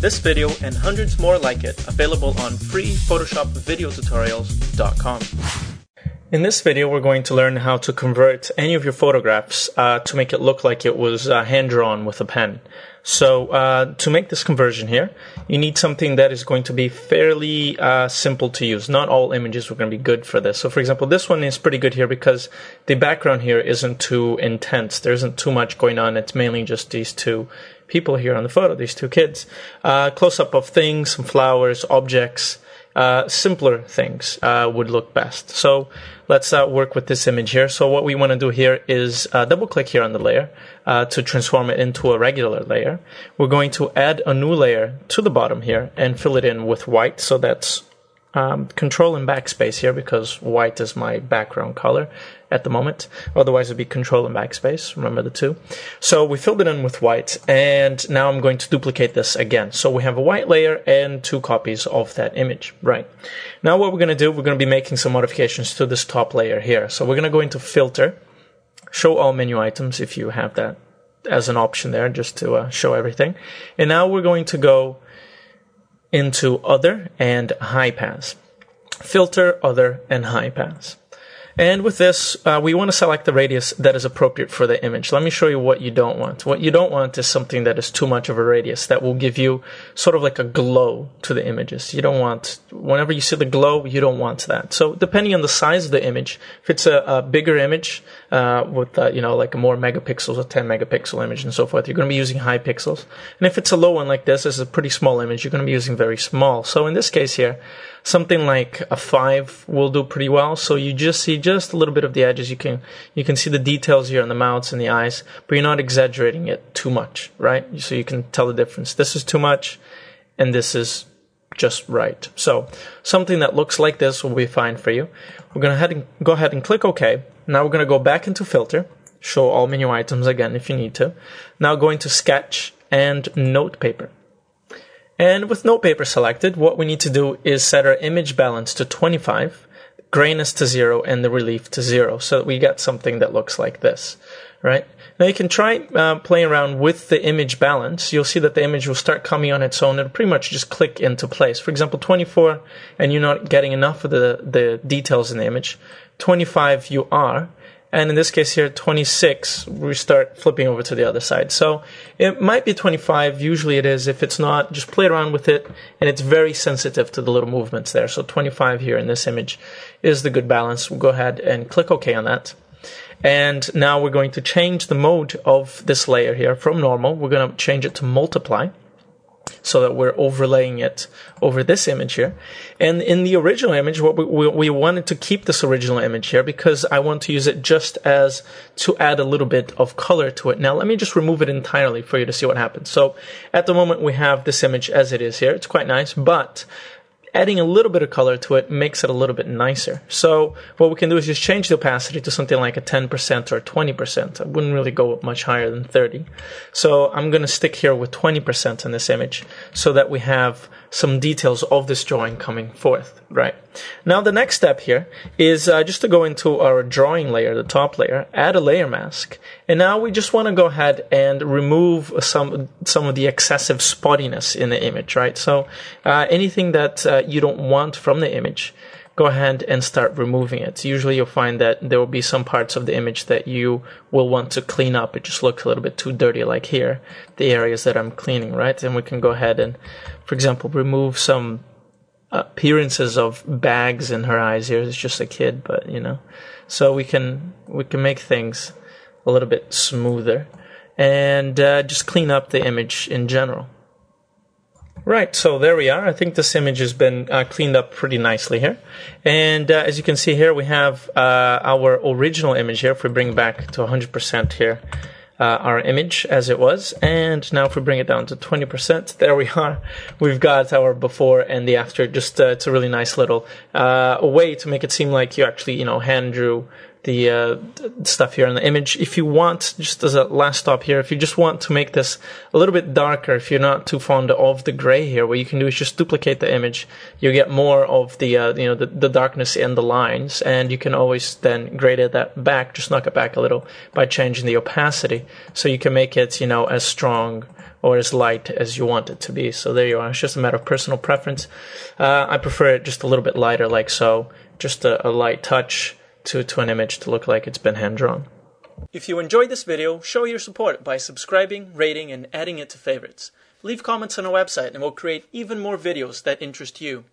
This video and hundreds more like it available on freephotoshopvideotutorials.com. In this video we're going to learn how to convert any of your photographs to make it look like it was hand-drawn with a pen. So to make this conversion here, you need something that is going to be fairly simple to use. Not all images are going to be good for this. So for example, this one is pretty good here because the background here isn't too intense. There isn't too much going on. It's mainly just these two people here on the photo, these two kids. Close-up of things, some flowers, objects. Simpler things would look best. So let's work with this image here. So what we want to do here is double-click here on the layer to transform it into a regular layer. We're going to add a new layer to the bottom here and fill it in with white. So that's Control and backspace here because white is my background color at the moment. Otherwise, it'd be Control and backspace. Remember the two. So we filled it in with white, and now I'm going to duplicate this again. So we have a white layer and two copies of that image. Right. Now what we're going to do, we're going to be making some modifications to this top layer here. So we're going to go into Filter, Show All Menu Items if you have that as an option there, just to show everything. And now we're going to go into Other and High Pass. Filter, Other, and High Pass. And with this, we want to select the radius that is appropriate for the image. Let me show you what you don't want. What you don't want is something that is too much of a radius that will give you sort of like a glow to the images. You don't want, whenever you see the glow, you don't want that. So depending on the size of the image, if it's a bigger image with, you know, like more megapixels, a 10 megapixel image and so forth, you're going to be using high pixels. And if it's a low one like this, this is a pretty small image, you're going to be using very small. So in this case here, something like a 5 will do pretty well. So you just see just a little bit of the edges. You can see the details here on the mouths and the eyes, but you're not exaggerating it too much, right? So you can tell the difference. This is too much, and this is just right. So something that looks like this will be fine for you. We're going to go ahead and click OK. Now we're going to go back into Filter, Show All Menu Items again if you need to. Now go into Sketch and Notepaper. And with Notepaper selected, what we need to do is set our image balance to 25, grayness to 0, and the relief to 0, so that we get something that looks like this. Right? Now you can try playing around with the image balance. You'll see that the image will start coming on its own. It'll pretty much just click into place. For example, 24, and you're not getting enough of the details in the image. 25 you are. And in this case here, 26, we start flipping over to the other side. So it might be 25. Usually it is. If it's not, just play around with it. And it's very sensitive to the little movements there. So 25 here in this image is the good balance. We'll go ahead and click OK on that. And now we're going to change the mode of this layer here from normal. We're going to change it to multiply, so that we're overlaying it over this image here. And in the original image, what we wanted to keep this original image here because I want to use it just as to add a little bit of color to it. Now let me just remove it entirely for you to see what happens. So at the moment we have this image as it is here. It's quite nice, but adding a little bit of color to it makes it a little bit nicer. So what we can do is just change the opacity to something like a 10% or 20%. I wouldn't really go much higher than 30. So I'm going to stick here with 20% in this image so that we have some details of this drawing coming forth. Right. Now the next step here is just to go into our drawing layer, the top layer, add a layer mask. And now we just want to go ahead and remove some of the excessive spottiness in the image, right? So anything that you don't want from the image, go ahead and start removing it. Usually you'll find that there will be some parts of the image that you will want to clean up. It just looks a little bit too dirty, like here, the areas that I'm cleaning, right? And we can go ahead and, for example, remove some appearances of bags in her eyes here. It's just a kid, but you know, so we can make things a little bit smoother and just clean up the image in general. Right, so there we are. I think this image has been cleaned up pretty nicely here. And as you can see here, we have our original image here. If we bring back to 100% here, our image as it was, and now if we bring it down to 20%, there we are. We've got our before and the after. Just it's a really nice little way to make it seem like you actually, you know, hand drew the stuff here on the image. If you want, just as a last stop here, if you just want to make this a little bit darker, if you're not too fond of the gray here, what you can do is just duplicate the image. You get more of the the darkness in the lines, and you can always then grade that back, just knock it back a little by changing the opacity, so you can make it as strong or as light as you want it to be. So there you are. It's just a matter of personal preference. I prefer it just a little bit lighter, like so, just a light touch to an image to look like it's been hand-drawn. If you enjoyed this video, show your support by subscribing, rating, and adding it to favorites. Leave comments on our website and we'll create even more videos that interest you.